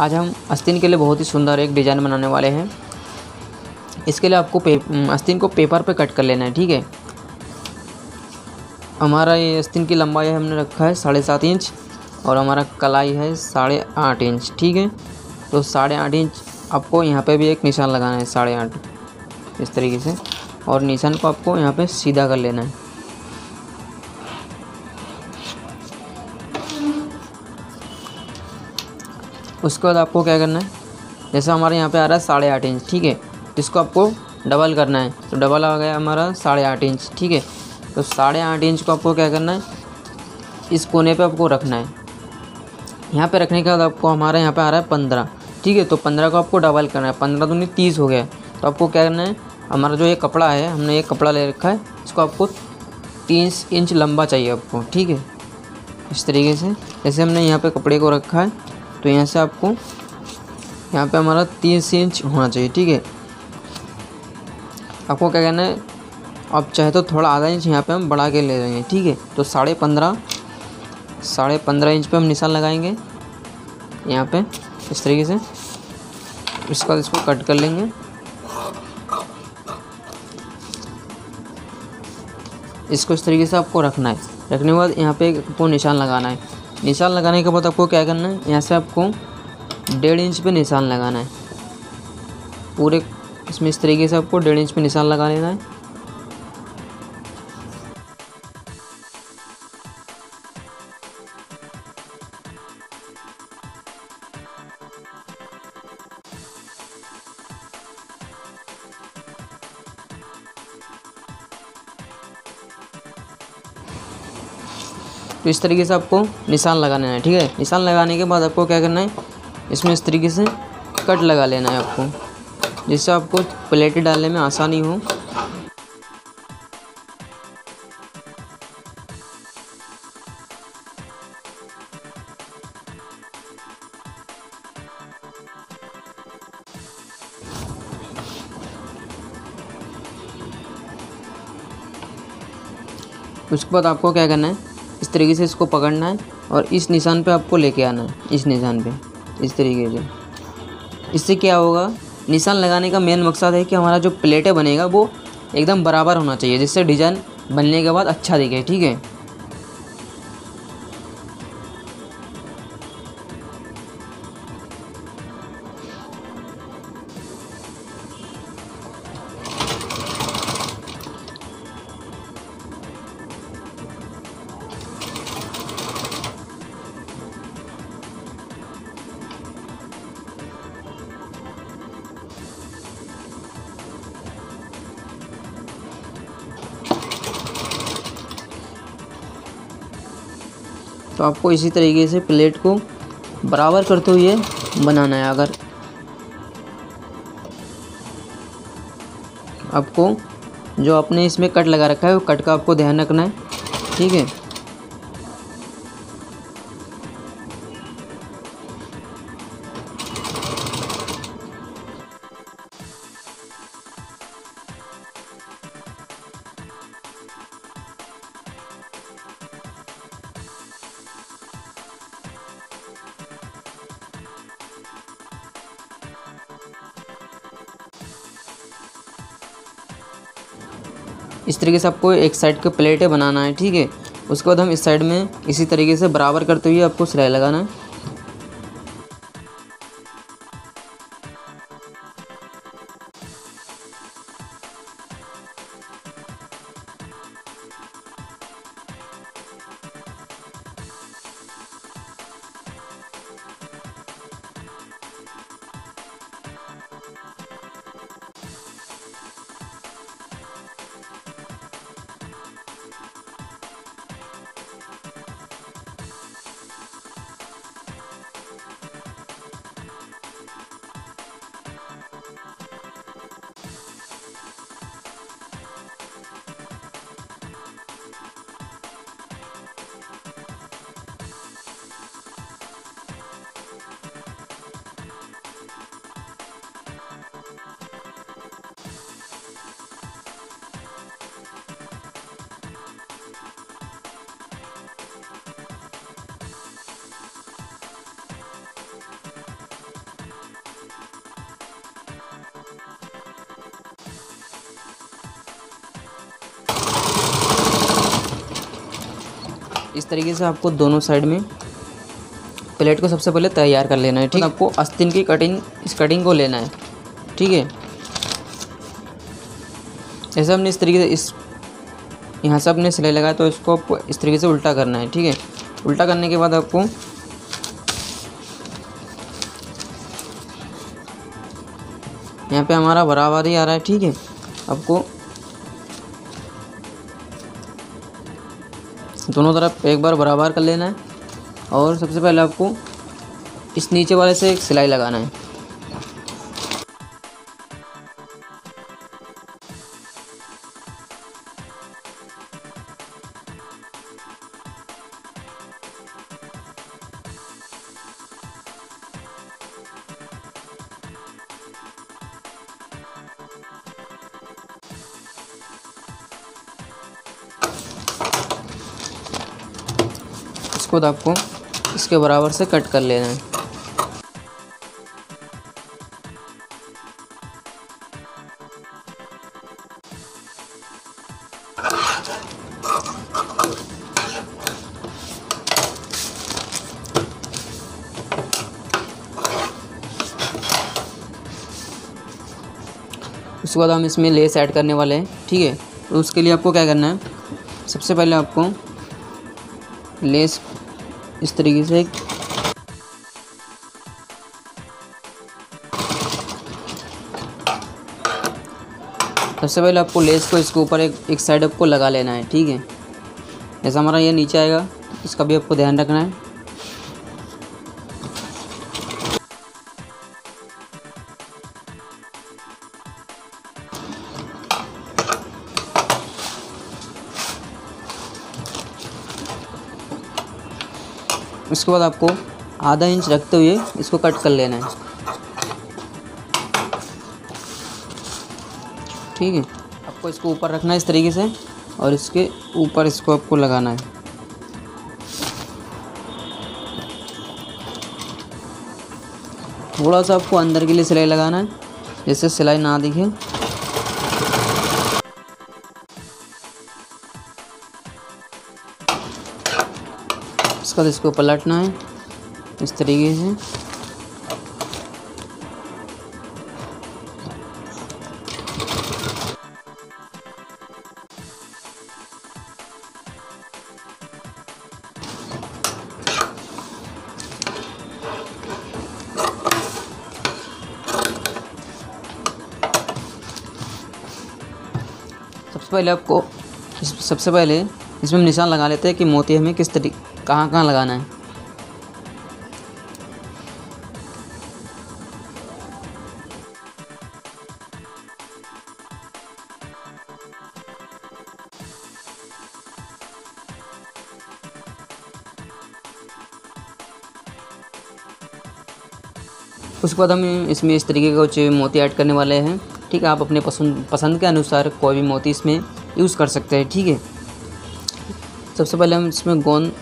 आज हम आस्तीन के लिए बहुत ही सुंदर एक डिज़ाइन बनाने वाले हैं। इसके लिए आपको आस्तीन को पेपर पे कट कर लेना है, ठीक है। हमारा ये आस्तीन की लंबाई हमने रखा है 7.5 इंच और हमारा कलाई है 8.5 इंच, ठीक है। तो 8.5 इंच आपको यहाँ पे भी एक निशान लगाना है, 8.5 इस तरीके से, और निशान को आपको यहाँ पे सीधा कर लेना है। उसके बाद आपको क्या करना है, जैसे हमारे यहाँ पे आ रहा है 8.5 इंच, ठीक है, जिसको आपको डबल करना है। तो डबल आ गया हमारा 8.5 इंच, ठीक है। तो 8.5 इंच को आपको क्या करना है, इस कोने पे आपको रखना है। यहाँ पे रखने के बाद आपको हमारे यहाँ पे आ रहा है 15, ठीक है। तो 15 को आपको डबल करना है, 15 दूनी 30 हो गया। तो आपको क्या करना है, हमारा जो ये कपड़ा है, हमने ये कपड़ा ले रखा है, इसको आपको 30 इंच लंबा चाहिए आपको, ठीक है। इस तरीके से जैसे हमने यहाँ पे कपड़े को रखा है, तो यहाँ से आपको यहाँ पे हमारा 30 इंच होना चाहिए, ठीक है। आपको क्या करना है, आप चाहे तो थोड़ा आधा इंच यहाँ पे हम बढ़ा के ले रहे हैं, ठीक है। तो 15.5 इंच पे हम निशान लगाएंगे यहाँ पे, इस तरीके से। इसके बाद इसको कट कर लेंगे। इसको इस तरीके से आपको रखना है। रखने के बाद यहाँ पे आपको निशान लगाना है। निशान लगाने के बाद आपको क्या करना है, यहाँ से आपको 1.5 इंच पे निशान लगाना है पूरे इसमें। इस तरीके से आपको 1.5 इंच पे निशान लगा लेना है। तो इस तरीके से आपको निशान लगाना है, ठीक है। निशान लगाने के बाद आपको क्या करना है, इसमें इस तरीके से कट लगा लेना है आपको, जिससे आपको प्लेटें डालने में आसानी हो। उसके बाद आपको क्या करना है, इस तरीके से इसको पकड़ना है और इस निशान पे आपको लेके आना है, इस निशान पे, इस तरीके से। इससे क्या होगा, निशान लगाने का मेन मकसद है कि हमारा जो प्लेटें बनेगा वो एकदम बराबर होना चाहिए, जिससे डिज़ाइन बनने के बाद अच्छा दिखे, ठीक है। तो आपको इसी तरीके से प्लेट को बराबर करते हुए बनाना है। अगर आपको जो आपने इसमें कट लगा रखा है, वो कट का आपको ध्यान रखना है, ठीक है। इस तरीके से आपको एक साइड के प्लेटें बनाना है, ठीक है। उसके बाद हम इस साइड में इसी तरीके से बराबर करते हुए आपको सिलाई लगाना है। इस तरीके से आपको दोनों साइड में प्लेट को सबसे पहले तैयार कर लेना है। ठीक है, आपको आस्तीन की कटिंग, इस कटिंग को लेना है। ठीक है, ऐसे हमने इस तरीके से इस यहाँ से आपने सिलाई लगाया तो इसको आपको इस तरीके से उल्टा करना है। ठीक है, उल्टा करने के बाद आपको यहाँ पे हमारा बराबर ही आ रहा है। ठीक है, आपको दोनों तरफ एक बार बराबर कर लेना है और सबसे पहले आपको इस नीचे वाले से एक सिलाई लगाना है। खुद आपको इसके बराबर से कट कर लेना है। उसके बाद हम इसमें लेस ऐड करने वाले हैं। ठीक है, तो उसके लिए आपको क्या करना है, सबसे पहले आपको लेस इस तरीके से सबसे पहले आपको लेस को इसके ऊपर एक साइड आपको लगा लेना है। ठीक है, ऐसा हमारा ये नीचे आएगा, इसका भी आपको ध्यान रखना है। उसके बाद आपको आधा इंच रखते हुए इसको कट कर लेना है। ठीक है, आपको इसको ऊपर रखना है इस तरीके से और इसके ऊपर इसको आपको लगाना है। थोड़ा सा आपको अंदर के लिए सिलाई लगाना है जिससे सिलाई ना दिखे। उसके बाद इसको पलटना है इस तरीके से। सबसे पहले इसमें हम निशान लगा लेते हैं कि मोती हमें किस तरीके कहाँ लगाना है। उसके बाद हम इसमें इस तरीके का कुछ मोती ऐड करने वाले हैं। ठीक है, आप अपने पसंद के अनुसार कोई भी मोती इसमें यूज़ कर सकते हैं। ठीक है, सबसे पहले हम इसमें गोंद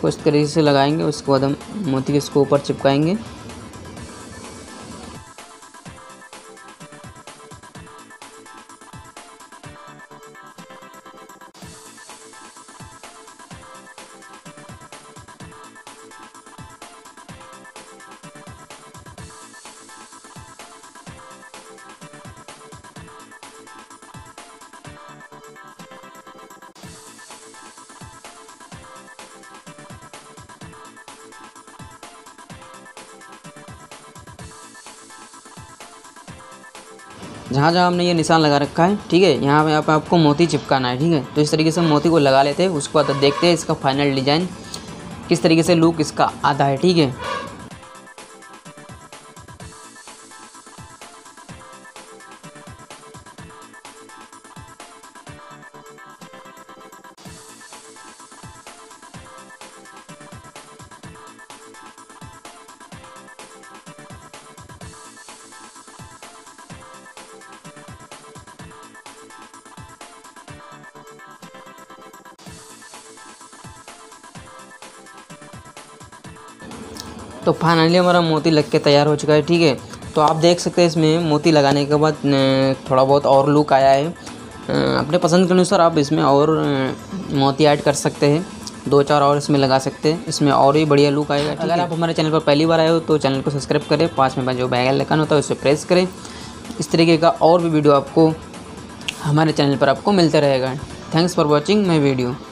को इस तरीके से लगाएंगे। उसके बाद हम मोती के इसको ऊपर चिपकाएंगे। जहाँ जहाँ हमने ये निशान लगा रखा है, ठीक है, यहाँ पे आपको मोती चिपकाना है। ठीक है, तो इस तरीके से मोती को लगा लेते हैं। उसके बाद देखते हैं इसका फाइनल डिज़ाइन किस तरीके से लुक इसका आता है। ठीक है, तो फाइनली हमारा मोती लग के तैयार हो चुका है। ठीक है, तो आप देख सकते हैं इसमें मोती लगाने के बाद थोड़ा बहुत और लुक आया है। अपने पसंद के अनुसार आप इसमें और मोती ऐड कर सकते हैं। दो चार और इसमें लगा सकते हैं, इसमें और भी बढ़िया लुक आएगा। अगर आप हमारे चैनल पर पहली बार आए हो तो चैनल को सब्सक्राइब करें, पास में जो बेल आइकन होता है उसे प्रेस करें। इस तरीके का और भी वीडियो आपको हमारे चैनल पर आपको मिलता रहेगा। Thanks for watching my video.